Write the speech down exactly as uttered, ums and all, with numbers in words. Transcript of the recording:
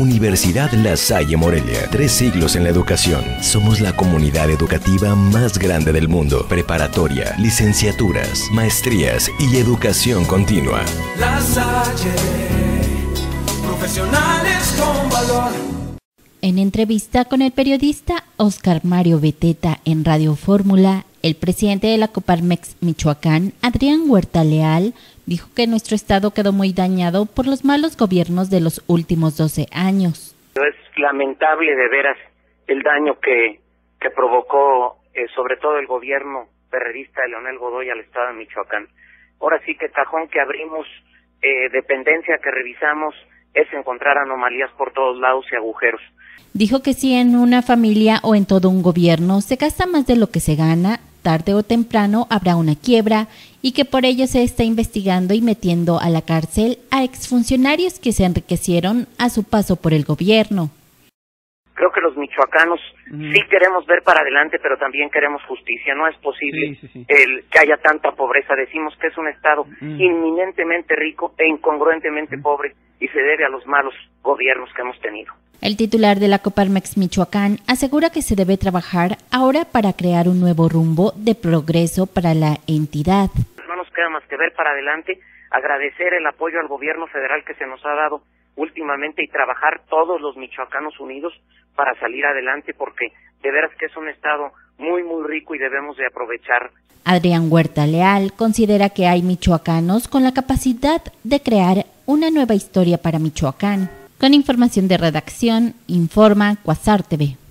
Universidad La Salle Morelia. Tres siglos en la educación. Somos la comunidad educativa más grande del mundo. Preparatoria, licenciaturas, maestrías y educación continua. La Salle, profesionales con valor. En entrevista con el periodista Oscar Mario Beteta en Radio Fórmula, el presidente de la COPARMEX Michoacán, Adrián Huerta Leal, dijo que nuestro estado quedó muy dañado por los malos gobiernos de los últimos doce años. Es lamentable de veras el daño que, que provocó eh, sobre todo el gobierno perredista de Leonel Godoy al estado de Michoacán. Ahora sí que cajón que abrimos, eh, dependencia que revisamos, es encontrar anomalías por todos lados y agujeros. Dijo que si en una familia o en todo un gobierno se gasta más de lo que se gana, tarde o temprano habrá una quiebra y que por ello se está investigando y metiendo a la cárcel a exfuncionarios que se enriquecieron a su paso por el gobierno. Creo que los michoacanos mm. sí queremos ver para adelante, pero también queremos justicia. No es posible sí, sí, sí. el que haya tanta pobreza. Decimos que es un estado mm. inminentemente rico e incongruentemente mm. pobre, y se debe a los malos gobiernos que hemos tenido. El titular de la COPARMEX Michoacán asegura que se debe trabajar ahora para crear un nuevo rumbo de progreso para la entidad. No nos queda más que ver para adelante, agradecer el apoyo al gobierno federal que se nos ha dado últimamente y trabajar todos los michoacanos unidos para salir adelante, porque de veras que es un estado muy muy rico y debemos de aprovechar. Adrián Huerta Leal considera que hay michoacanos con la capacidad de crear una nueva historia para Michoacán. Con información de redacción, informa Cuasar T V.